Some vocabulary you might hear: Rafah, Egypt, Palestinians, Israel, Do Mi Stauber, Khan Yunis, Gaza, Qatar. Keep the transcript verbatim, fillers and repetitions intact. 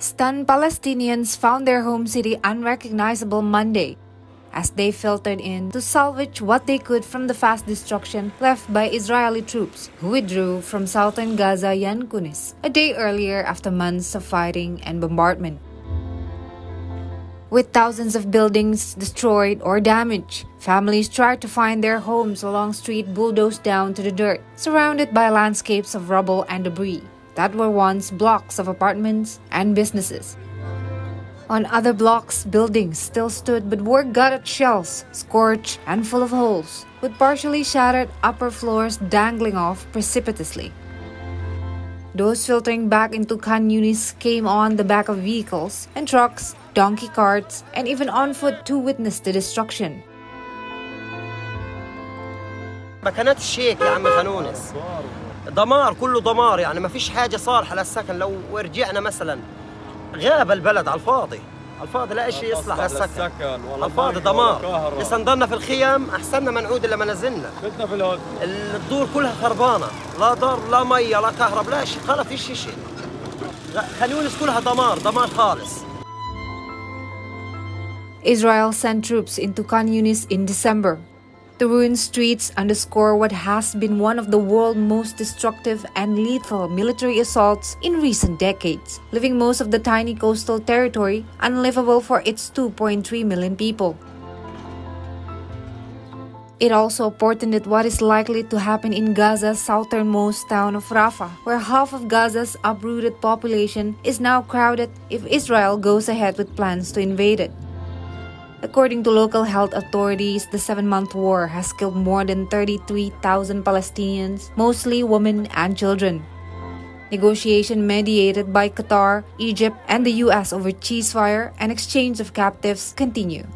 Stunned Palestinians found their home city unrecognizable Monday as they filtered in to salvage what they could from the fast destruction left by Israeli troops who withdrew from southern Gaza and Khan Yunis a day earlier after months of fighting and bombardment. With thousands of buildings destroyed or damaged, families tried to find their homes along streets bulldozed down to the dirt, surrounded by landscapes of rubble and debris that were once blocks of apartments and businesses. On other blocks, buildings still stood but were gutted shells, scorched and full of holes, with partially shattered upper floors dangling off precipitously. Those filtering back into Khan Yunis came on the back of vehicles and trucks, donkey carts, and even on foot to witness the destruction. مكانات الشيك يا عم خان يونس. دمار كله دمار يعني ما فيش حاجة صالحة للسكن. لو رجعنا مثلا غاب البلد على الفاضي، على الفاضي لا شيء يصلح للسكن، على الفاضي دمار. لسه نضلنا في الخيام أحسننا ما نعود إلا منازلنا. بيتنا في الهد. الدور كلها خربانة، لا دار لا مية لا كهرب لا شيء، خلاص فيش شيء. خان يونس كلها دمار دمار خالص. Israel sent troops into Khan Yunis in December. The ruined streets underscore what has been one of the world's most destructive and lethal military assaults in recent decades, leaving most of the tiny coastal territory unlivable for its two point three million people. It also portended what is likely to happen in Gaza's southernmost town of Rafah, where half of Gaza's uprooted population is now crowded if Israel goes ahead with plans to invade it. According to local health authorities, the seven-month war has killed more than thirty-three thousand Palestinians, mostly women and children. Negotiation mediated by Qatar, Egypt, and the U S over ceasefire and exchange of captives continue.